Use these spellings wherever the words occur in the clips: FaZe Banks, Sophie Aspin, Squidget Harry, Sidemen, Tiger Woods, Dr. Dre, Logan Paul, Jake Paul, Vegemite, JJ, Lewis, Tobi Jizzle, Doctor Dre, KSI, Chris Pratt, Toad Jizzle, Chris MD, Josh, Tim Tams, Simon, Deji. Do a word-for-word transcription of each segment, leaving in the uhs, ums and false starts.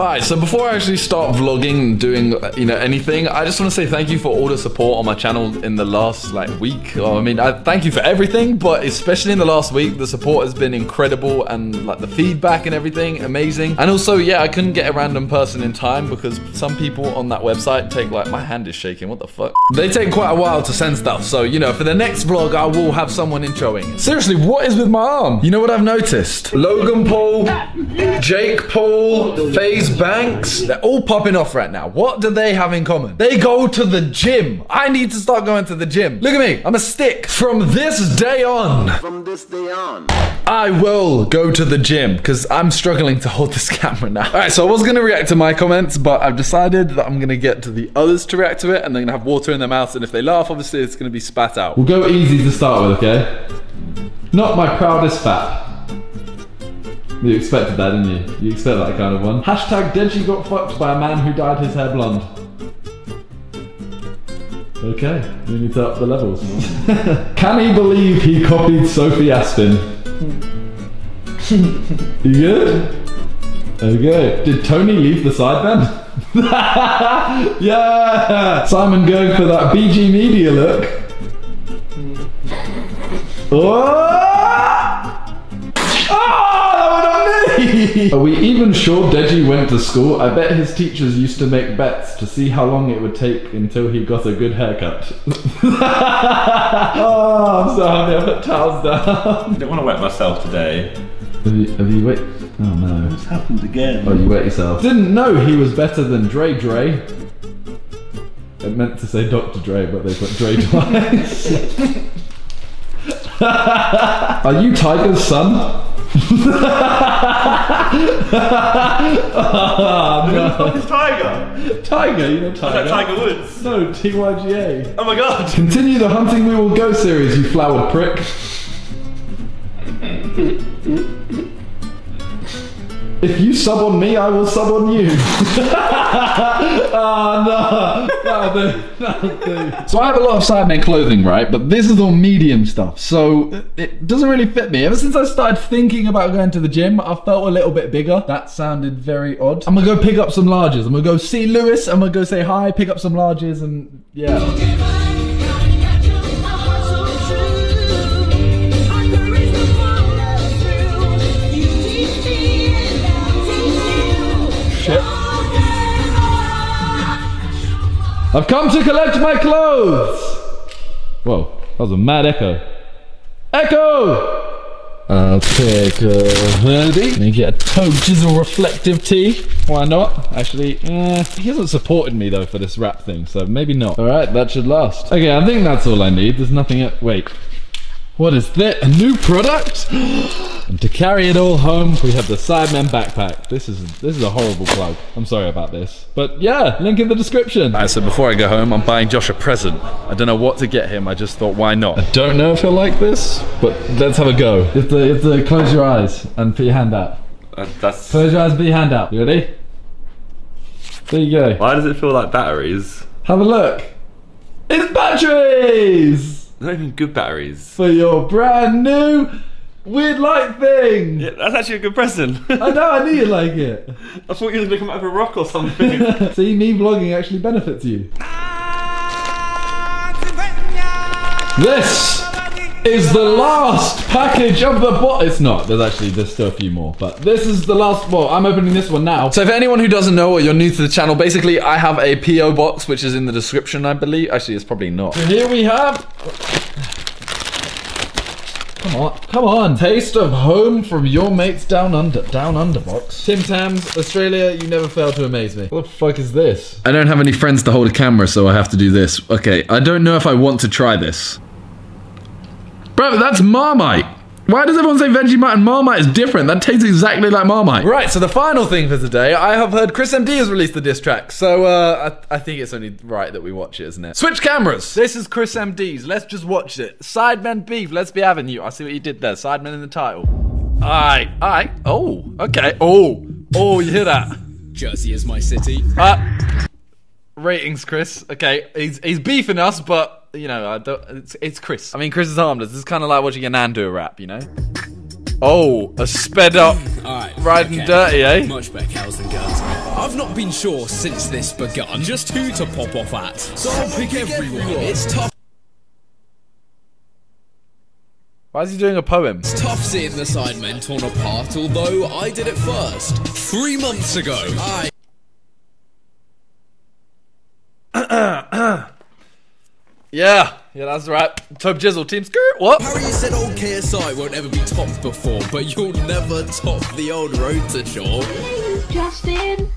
Alright, so before I actually start vlogging and doing, you know, anything, I just want to say thank you for all the support on my channel in the last, like, week. Oh, I mean, I thank you for everything, but especially in the last week, the support has been incredible and, like, the feedback and everything, amazing. And also, yeah, I couldn't get a random person in time because some people on that website take, like, my hand is shaking, what the fuck? They take quite a while to send stuff, so, you know, for the next vlog, I will have someone introing. Seriously, what is with my arm? You know what I've noticed? Logan Paul, Jake Paul, FaZe Banks, they're all popping off right now. What do they have in common? They go to the gym. I need to start going to the gym. Look at me, I'm a stick. From this day on, from this day on, I will go to the gym because I'm struggling to hold this camera now. All right, so I was gonna react to my comments, but I've decided that I'm gonna get to the others to react to it, and they're gonna have water in their mouth, and if they laugh, obviously it's gonna be spat out. We'll go easy to start with, okay? Not my proudest fat. You expected that, didn't you? You expect that kind of one. Hashtag Deji got fucked by a man who dyed his hair blonde. Okay, we need to up the levels. Can he believe he copied Sophie Aspin? You good? Okay. Did Tony leave the Sidemen? Yeah! Simon going for that B G Media look. Oh! Are we even sure Deji went to school? I bet his teachers used to make bets to see how long it would take until he got a good haircut. Oh, I'm so happy I put towels down. I don't want to wet myself today. Have you, have you wet? Oh no. What's happened again? Oh, you wet yourself. Didn't know he was better than Dre Dre. It meant to say Doctor Dre, but they put Dre twice. Are you Tiger's son? Oh, no. Who the fuck is Tiger? Tiger, you know Tiger. Is that Tiger Woods? No, T Y G A. Oh my god. Continue the hunting we will go series, you flower prick. If you sub on me, I will sub on you. Ah, oh, no. That'll do. That'll do. So I have a lot of Sidemen clothing, right? But this is all medium stuff, so it doesn't really fit me. Ever since I started thinking about going to the gym, I felt a little bit bigger. That sounded very odd. I'm gonna go pick up some larges. I'm gonna go see Lewis. I'm gonna go say hi, pick up some larges, and yeah. I've come to collect my clothes! Whoa, that was a mad echo. Echo! I'll take a hoodie. Let me get a Toad Jizzle reflective tee. Why not? Actually, eh, he hasn't supported me though for this rap thing, so maybe not. Alright, that should last. Okay, I think that's all I need. There's nothing else. Wait. What is that? A new product? And to carry it all home, we have the Sidemen backpack. This is this is a horrible plug. I'm sorry about this. But yeah, link in the description. Alright, so before I go home, I'm buying Josh a present. I don't know what to get him. I just thought, why not? I don't know if he'll like this, but let's have a go. You have to, you have to close your eyes and put your hand out. Uh, that's... Close your eyes and put your hand out. You ready? There you go. Why does it feel like batteries? Have a look. It's batteries! Not even good batteries. For your brand new weird light thing. Yeah, that's actually a good present. I know, I knew you'd like it. I thought you were going to come out of a rock or something. See, me vlogging actually benefits you. This is the last package of the bot. It's not. There's actually, there's still a few more, but this is the last. Well, I'm opening this one now. So for anyone who doesn't know or you're new to the channel, basically I have a P O box, which is in the description, I believe. Actually, it's probably not. So here we have... Come on, come on. Taste of home from your mates down under, down under box. Tim Tams, Australia, you never fail to amaze me. What the fuck is this? I don't have any friends to hold a camera, so I have to do this. Okay, I don't know if I want to try this. Bro, that's Marmite. Why does everyone say Vegemite and Marmite is different? That tastes exactly like Marmite. Right, so the final thing for today, I have heard Chris M D has released the diss track, so uh, I, I think it's only right that we watch it, isn't it? Switch cameras. This is Chris M D's. Let's just watch it. Sidemen beef. Let's be having you. I see what you did there. Sidemen in the title. Aye, aye. Oh, okay. Oh, oh, you hear that? Jersey is my city. Uh, ratings, Chris. Okay, he's he's beefing us, but. You know, I don't, it's, it's Chris. I mean, Chris is harmless. This is kind of like watching a Nan do a rap, you know? Oh, a sped up, right, riding okay. Dirty, eh? Much better cows than guns. I've not been sure since this begun just who to pop off at, so I'll pick everyone. It's tough. Why is he doing a poem? It's tough seeing the Sidemen torn apart, although I did it first. Three months ago, I... Yeah, yeah, that's right. Tobi Jizzle, team skirt, what? Harry said old K S I won't ever be topped before, but you'll never top the old road to shore. Hey, Justin.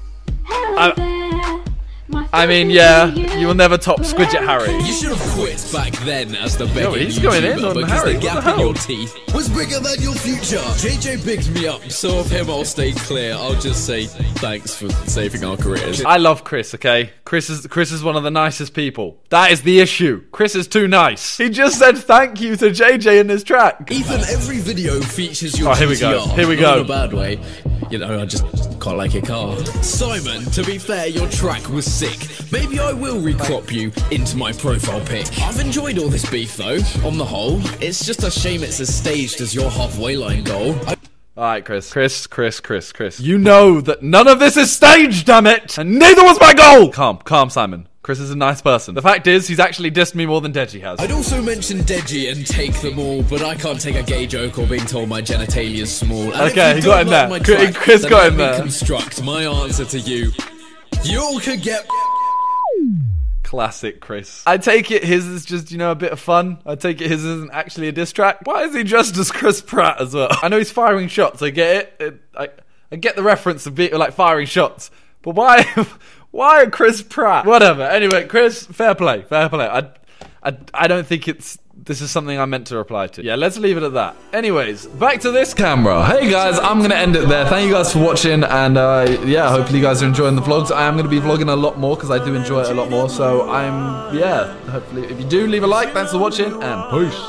Hello I, there. My I mean, yeah, you will never top Squidget Harry. You should have quit back then as the begging Yo, he's YouTuber going in on because Harry. The gap the in your teeth was bigger than your future. J J bigged me up, so of him I'll stay clear. I'll just say thanks for saving our careers. I love Chris, okay? Chris is Chris is one of the nicest people. That is the issue. Chris is too nice. He just said thank you to J J in his track. Even every video features your oh, here we go. Here we go. Not in a bad way. You know, I just quite like your car. Simon, to be fair, your track was sick. Maybe I will recrop you into my profile pic. I've enjoyed all this beef, though, on the whole. It's just a shame it's as staged as your halfway line goal. I Alright, Chris. Chris, Chris, Chris, Chris. You know that none of this is staged, damn it! And neither was my goal! Calm, calm, Simon. Chris is a nice person. The fact is, he's actually dissed me more than Deji has. I'd also mention Deji and take them all, but I can't take a gay joke or being told my genitalia's small. And okay, he got in there. Track, Chris got in there. Construct my answer to you. You all could get... Classic Chris. I take it his is just, you know, a bit of fun. I take it his isn't actually a diss track. Why is he dressed as Chris Pratt as well? I know he's firing shots. I get it. it I, I get the reference of being, like, firing shots. But why, why Chris Pratt? Whatever. Anyway, Chris, fair play, fair play. I, I, I don't think it's. This is something I meant to reply to. Yeah, let's leave it at that. Anyways, back to this camera. Hey guys, I'm going to end it there. Thank you guys for watching. And uh, yeah, hopefully you guys are enjoying the vlogs. I am going to be vlogging a lot more because I do enjoy it a lot more. So I'm, yeah, hopefully if you do, leave a like. Thanks for watching and peace.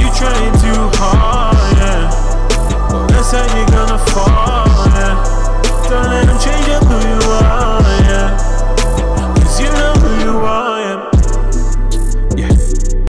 You trying too hard.